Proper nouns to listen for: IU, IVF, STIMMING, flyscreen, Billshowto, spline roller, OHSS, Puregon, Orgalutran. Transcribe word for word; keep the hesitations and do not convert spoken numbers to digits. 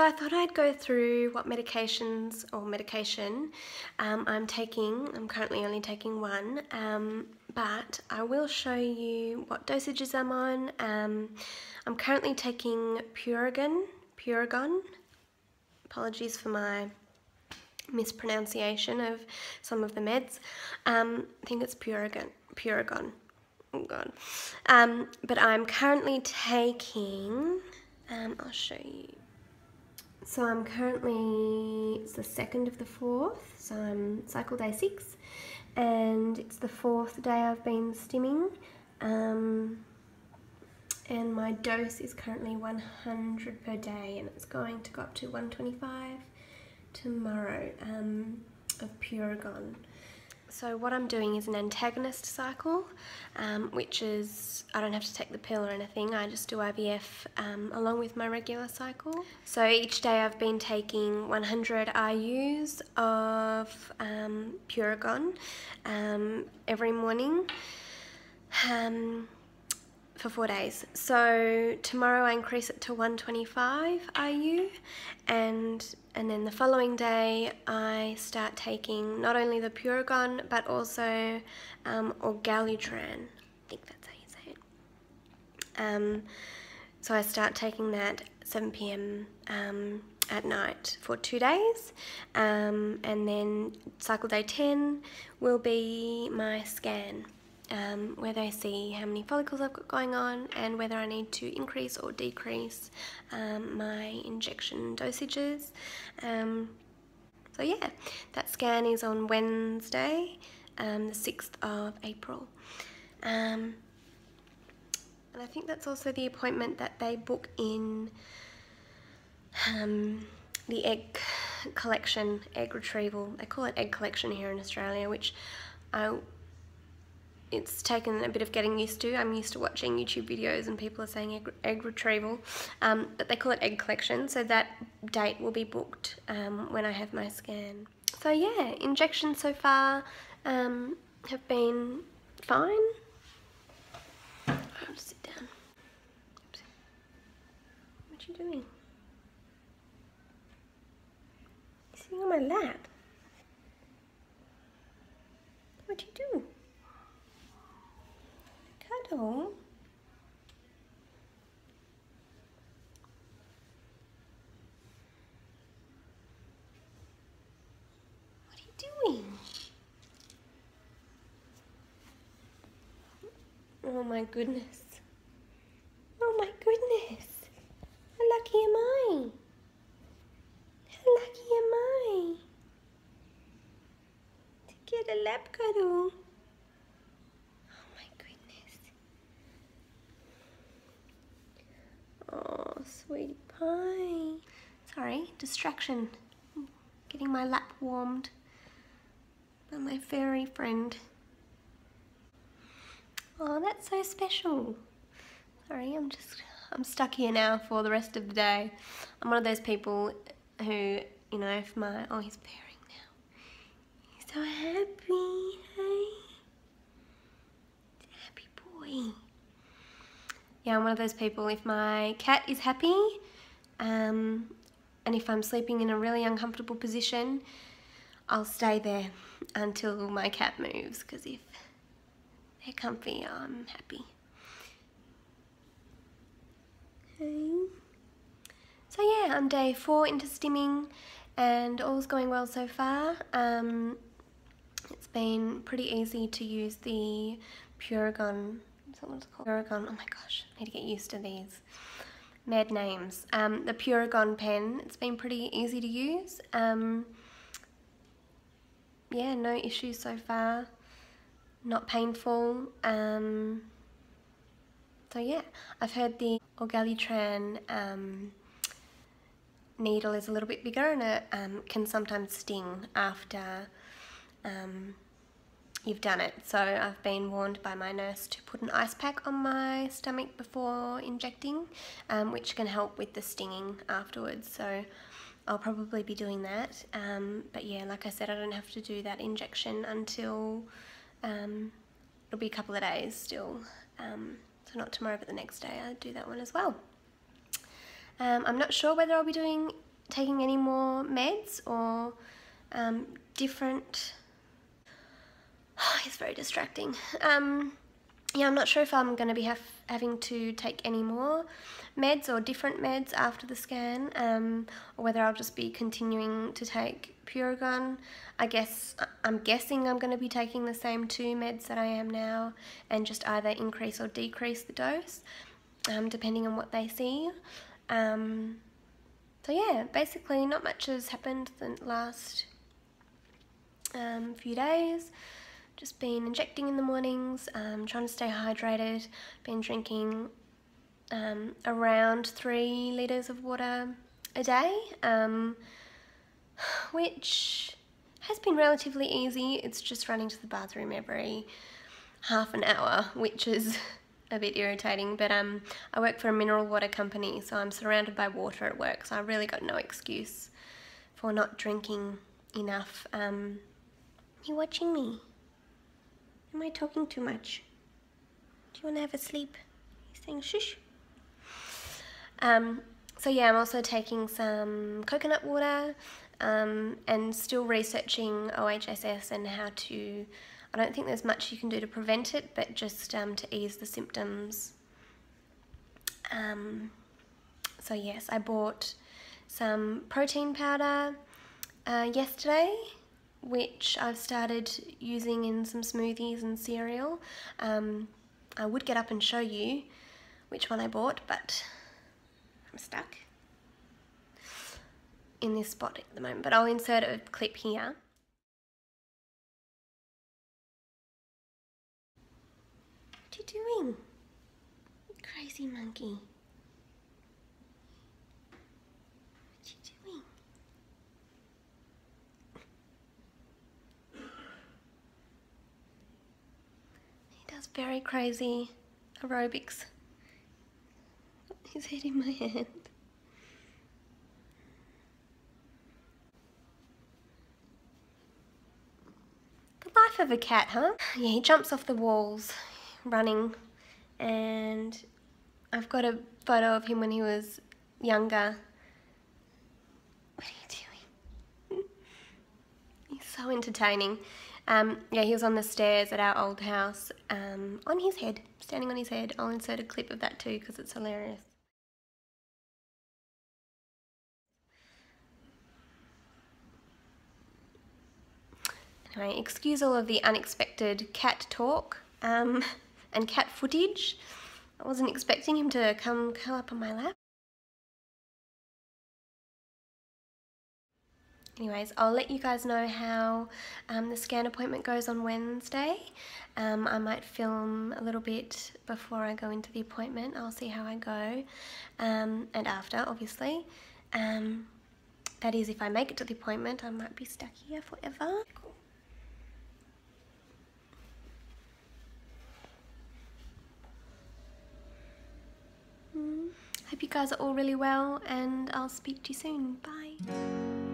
So I thought I'd go through what medications or medication um, I'm taking. I'm currently only taking one, um, but I will show you what dosages I'm on. Um, I'm currently taking Puregon, Puregon. Apologies for my mispronunciation of some of the meds. Um, I think it's Puregon, Puregon. Oh God. Um, but I'm currently taking, um, I'll show you. So I'm currently, it's the second of the fourth, so I'm cycle day six, and it's the fourth day I've been stimming, um, and my dose is currently one hundred per day, and it's going to go up to one twenty-five tomorrow um, of Puregon. So what I'm doing is an antagonist cycle, um, which is, I don't have to take the pill or anything, I just do I V F um, along with my regular cycle. So each day I've been taking one hundred I Us of um, Puregon um, every morning um, for four days. So tomorrow I increase it to one twenty-five I U, and And then the following day I start taking not only the Puregon but also um, Orgalutran, I think that's how you say it. Um, so I start taking that seven p m um, at night for two days. Um, and then cycle day ten will be my scan, um, where they see how many follicles I've got going on and whether I need to increase or decrease um, my injection dosages. Um, so yeah, that scan is on Wednesday, um, the sixth of April. Um, and I think that's also the appointment that they book in um, the egg collection, egg retrieval. They call it egg collection here in Australia, which I It's taken a bit of getting used to. I'm used to watching YouTube videos and people are saying egg, egg retrieval, um, but they call it egg collection, so that date will be booked um, when I have my scan. So yeah, injections so far um, have been fine. I'll just sit down. Oops. What are you doing? You're sitting on my lap. What do you do? Cuddle. What are you doing? Oh my goodness. Oh my goodness. How lucky am I? How lucky am I to get a lap cuddle? Oh, sweetie pie. Sorry, distraction. Getting my lap warmed by my fairy friend. Oh, that's so special. Sorry, I'm just, I'm stuck here now for the rest of the day. I'm one of those people who, you know, if my, oh, he's purring now. He's so happy, hey? He's a happy boy. Yeah, I'm one of those people, if my cat is happy um, and if I'm sleeping in a really uncomfortable position, I'll stay there until my cat moves, because if they're comfy, I'm happy. Okay. So yeah, I'm day four into stimming and all's going well so far. Um, it's been pretty easy to use the Puregon. What's it called? Puregon. Oh my gosh, I need to get used to these mad names. Um, the Puregon pen, it's been pretty easy to use. Um, yeah, no issues so far, not painful. Um, so yeah, I've heard the Orgalutran um, needle is a little bit bigger and it um, can sometimes sting after um, you've done it, so I've been warned by my nurse to put an ice pack on my stomach before injecting, um, which can help with the stinging afterwards, so I'll probably be doing that, um, but yeah, like I said, I don't have to do that injection until um, it'll be a couple of days still, um, so not tomorrow but the next day I do that one as well. Um, I'm not sure whether I'll be doing taking any more meds or um, different... Oh, it's very distracting. Um, yeah, I'm not sure if I'm going to be have, having to take any more meds or different meds after the scan, um, or whether I'll just be continuing to take Puregon. I guess I'm guessing I'm going to be taking the same two meds that I am now and just either increase or decrease the dose, um, depending on what they see. Um, so yeah, basically not much has happened the last um, few days. Just been injecting in the mornings, um, trying to stay hydrated, been drinking um, around three litres of water a day, um, which has been relatively easy. It's just running to the bathroom every half an hour, which is a bit irritating, but um, I work for a mineral water company, so I'm surrounded by water at work, so I really got no excuse for not drinking enough. Um, you watching me? Am I talking too much? Do you want to have a sleep? He's saying shush. Um, so yeah, I'm also taking some coconut water um, and still researching O H S S and how to... I don't think there's much you can do to prevent it, but just um, to ease the symptoms. Um, so yes, I bought some protein powder uh, yesterday, which I've started using in some smoothies and cereal. Um, I would get up and show you which one I bought, but I'm stuck in this spot at the moment. But I'll insert a clip here. What are you doing? You crazy monkey. Very crazy aerobics. His head in my hand. The life of a cat, huh? Yeah, he jumps off the walls running, and I've got a photo of him when he was younger. What are you doing? He's so entertaining. Um, yeah, he was on the stairs at our old house, um, on his head, standing on his head. I'll insert a clip of that too because it's hilarious. Anyway, excuse all of the unexpected cat talk um, and cat footage. I wasn't expecting him to come curl up on my lap. Anyways, I'll let you guys know how um, the scan appointment goes on Wednesday. Um, I might film a little bit before I go into the appointment. I'll see how I go, um, and after, obviously. Um, that is, if I make it to the appointment, I might be stuck here forever. Cool. Mm. Hope you guys are all really well, and I'll speak to you soon. Bye.